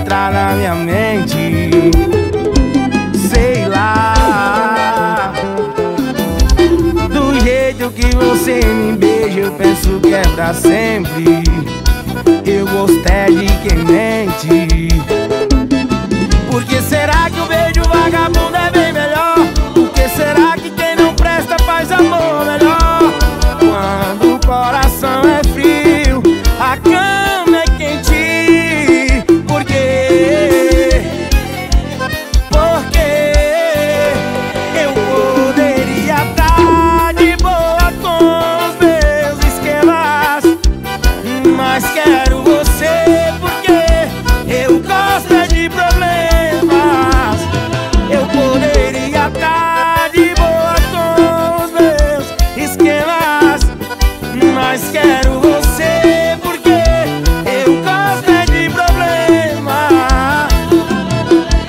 entrar na minha mente. Sei lá, do jeito que você me beija, eu penso que é pra sempre. Eu gostei de quem mente. Por que será que o beijo vagabundo é bem melhor? Por que será que quem não presta faz amor melhor? Quando o coração é frio, a cama é quente. Por quê? Porque eu poderia estar de boa com os meus esquemas, mas quero você porque eu gosto de problemas. Eu poderia estar de boa com os meus esquemas, mas quero você porque eu gosto de problemas. Se não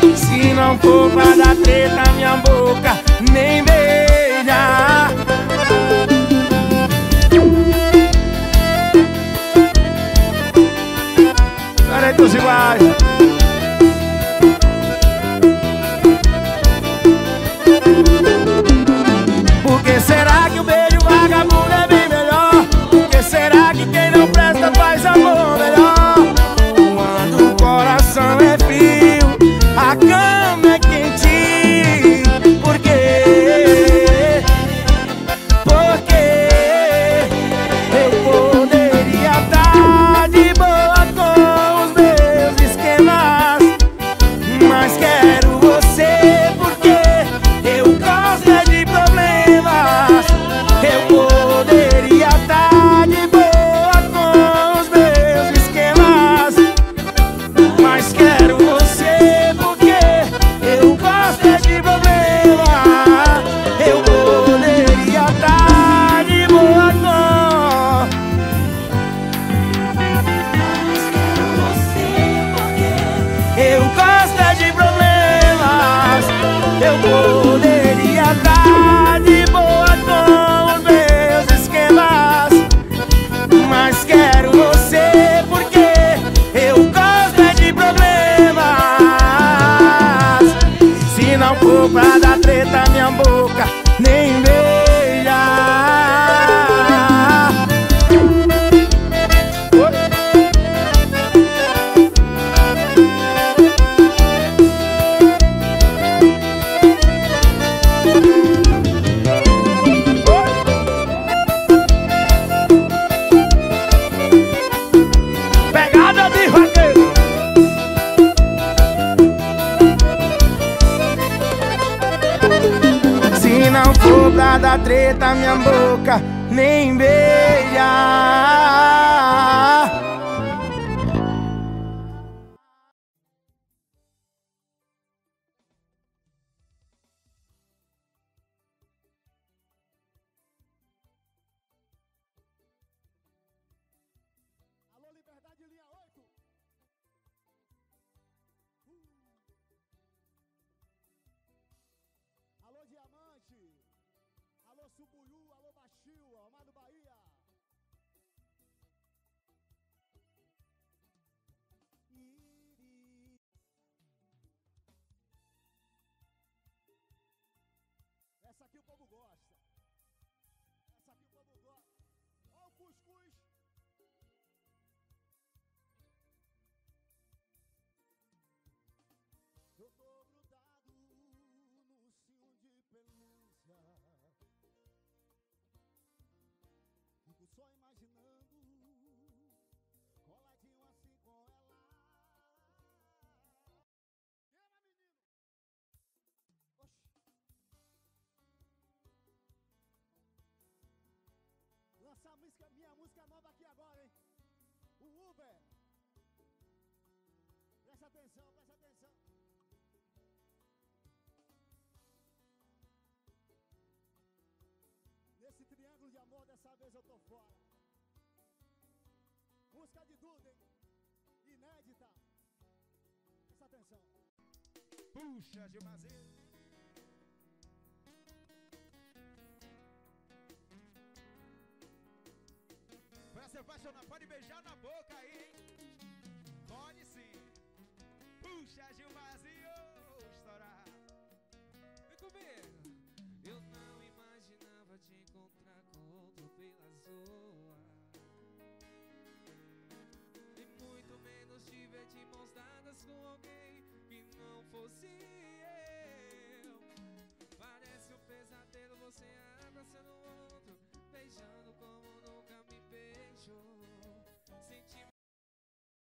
for pra dar treta, minha boca nem beija. Olha aí dos iguais. Por que será que o beijo vagabundo é bem melhor? Por que será que quem não presta faz amor melhor? Quando o coração é frio, a cama é quente. Por quê? Porque eu poderia estar de boa com os meus esquemas, mas quero você porque eu gosto é de problemas. Eu poderia estar de boa com os meus esquemas, mas quero você porque eu gosto é de problemas. Eu poderia estar de boa com. Eu gosto de problemas. Eu poderia estar de boa com os meus esquemas, mas quero você porque eu gosto é de problemas. Se não for pra dar treta, minha boca nem beija. Pegada de vaqueiro. Se não for pra dar treta, minha boca nem beija. Alô, Liberdade, linha 8. Alô, Diamante. Alô, Subuiú. Alô, Baixio. Amado Bahia. Essa aqui o povo gosta. Essa aqui o povo gosta. Ó o cuscuz. Eu tô grudado no ursinho de pelúcia, fico só imaginando, coladinho assim com ela. Queima, menino! Oxi! Lança a música, minha música nova aqui agora, hein? O Uber! Presta atenção, presta atenção! Nesse triângulo de amor, dessa vez eu tô fora. Música de Duda, hein? Inédita. Presta atenção. Puxa, Gilmazinho. Pra se apaixonar, pode beijar na boca aí, hein? Pode sim. puxa de um vazio estourar. Vem comigo. Eu não imaginava te encontrar com outro pela zoa, e muito menos te ver